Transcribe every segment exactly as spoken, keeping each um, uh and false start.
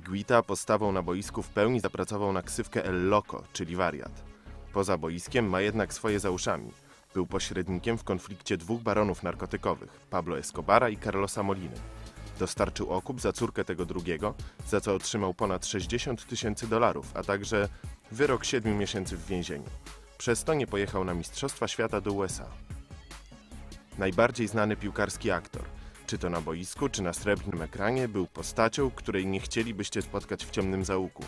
Higuita postawą na boisku w pełni zapracował na ksywkę El Loco, czyli wariat. Poza boiskiem ma jednak swoje za uszami. Był pośrednikiem w konflikcie dwóch baronów narkotykowych, Pablo Escobara i Carlosa Moliny. Dostarczył okup za córkę tego drugiego, za co otrzymał ponad sześćdziesiąt tysięcy dolarów, a także wyrok siedmiu miesięcy w więzieniu. Przez to nie pojechał na Mistrzostwa Świata do U S A. Najbardziej znany piłkarski aktor, czy to na boisku, czy na srebrnym ekranie, był postacią, której nie chcielibyście spotkać w ciemnym zaułku.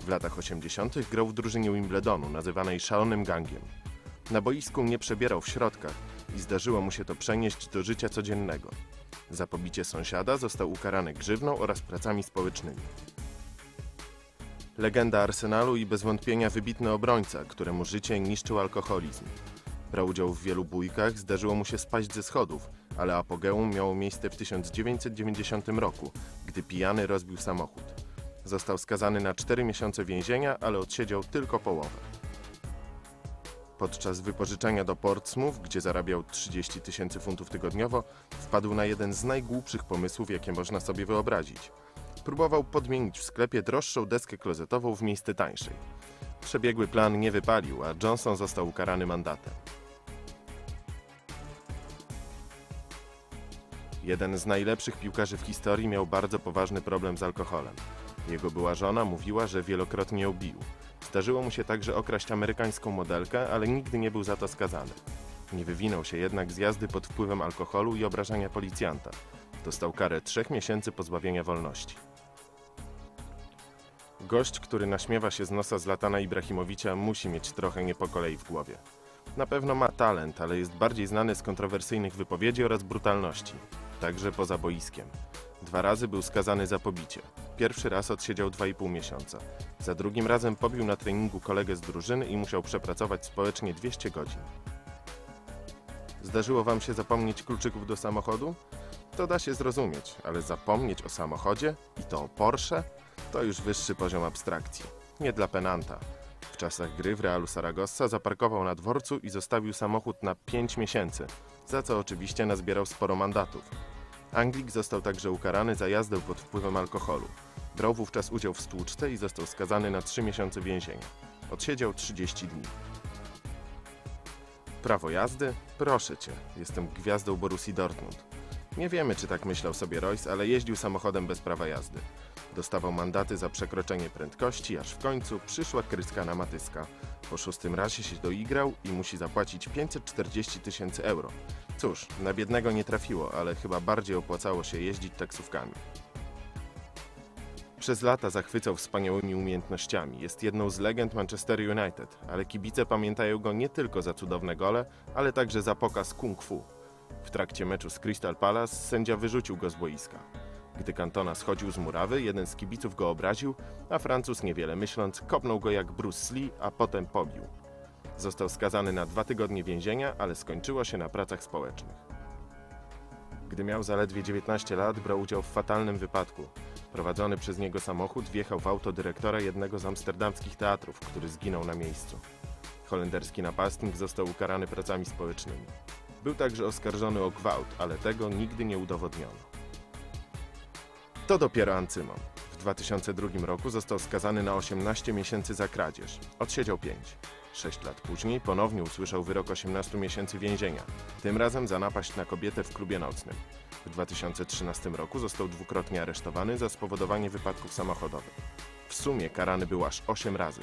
W latach osiemdziesiątych grał w drużynie Wimbledonu, nazywanej Szalonym Gangiem. Na boisku nie przebierał w środkach i zdarzyło mu się to przenieść do życia codziennego. Za pobicie sąsiada został ukarany grzywną oraz pracami społecznymi. Legenda Arsenalu i bez wątpienia wybitny obrońca, któremu życie niszczył alkoholizm. Brał udział w wielu bójkach, zdarzyło mu się spaść ze schodów, ale apogeum miało miejsce w tysiąc dziewięćset dziewięćdziesiątym roku, gdy pijany rozbił samochód. Został skazany na cztery miesiące więzienia, ale odsiedział tylko połowę. Podczas wypożyczenia do Portsmouth, gdzie zarabiał trzydzieści tysięcy funtów tygodniowo, wpadł na jeden z najgłupszych pomysłów, jakie można sobie wyobrazić. Próbował podmienić w sklepie droższą deskę klozetową w miejsce tańszej. Przebiegły plan nie wypalił, a Johnson został ukarany mandatem. Jeden z najlepszych piłkarzy w historii miał bardzo poważny problem z alkoholem. Jego była żona mówiła, że wielokrotnie ją bił. Zdarzyło mu się także okraść amerykańską modelkę, ale nigdy nie był za to skazany. Nie wywinął się jednak z jazdy pod wpływem alkoholu i obrażania policjanta. Dostał karę trzech miesięcy pozbawienia wolności. Gość, który naśmiewa się z nosa Zlatana Ibrahimowicza, musi mieć trochę nie po kolei w głowie. Na pewno ma talent, ale jest bardziej znany z kontrowersyjnych wypowiedzi oraz brutalności, także poza boiskiem. Dwa razy był skazany za pobicie. Pierwszy raz odsiedział dwa i pół miesiąca. Za drugim razem pobił na treningu kolegę z drużyny i musiał przepracować społecznie dwieście godzin. Zdarzyło wam się zapomnieć kluczyków do samochodu? To da się zrozumieć, ale zapomnieć o samochodzie i to o Porsche? To już wyższy poziom abstrakcji. Nie dla Penanta. W czasach gry w Realu Saragossa zaparkował na dworcu i zostawił samochód na pięć miesięcy, za co oczywiście nazbierał sporo mandatów. Anglik został także ukarany za jazdę pod wpływem alkoholu. Brał wówczas udział w stłuczce i został skazany na trzy miesiące więzienia. Odsiedział trzydzieści dni. Prawo jazdy? Proszę cię, jestem gwiazdą Borussii Dortmund. Nie wiemy, czy tak myślał sobie Royce, ale jeździł samochodem bez prawa jazdy. Dostawał mandaty za przekroczenie prędkości, aż w końcu przyszła kryskana Matyska. Po szóstym razie się doigrał i musi zapłacić pięćset czterdzieści tysięcy euro. Cóż, na biednego nie trafiło, ale chyba bardziej opłacało się jeździć taksówkami. Przez lata zachwycał wspaniałymi umiejętnościami. Jest jedną z legend Manchester United, ale kibice pamiętają go nie tylko za cudowne gole, ale także za pokaz kung fu. W trakcie meczu z Crystal Palace sędzia wyrzucił go z boiska. Gdy Cantona schodził z murawy, jeden z kibiców go obraził, a Francuz, niewiele myśląc, kopnął go jak Bruce Lee, a potem pobił. Został skazany na dwa tygodnie więzienia, ale skończyło się na pracach społecznych. Gdy miał zaledwie dziewiętnaście lat, brał udział w fatalnym wypadku. Prowadzony przez niego samochód wjechał w auto dyrektora jednego z amsterdamskich teatrów, który zginął na miejscu. Holenderski napastnik został ukarany pracami społecznymi. Był także oskarżony o gwałt, ale tego nigdy nie udowodniono. To dopiero Ancymon. W dwa tysiące drugim roku został skazany na osiemnaście miesięcy za kradzież. Odsiedział pięć. sześć lat później ponownie usłyszał wyrok osiemnastu miesięcy więzienia, tym razem za napaść na kobietę w klubie nocnym. W dwa tysiące trzynastym roku został dwukrotnie aresztowany za spowodowanie wypadków samochodowych. W sumie karany był aż osiem razy.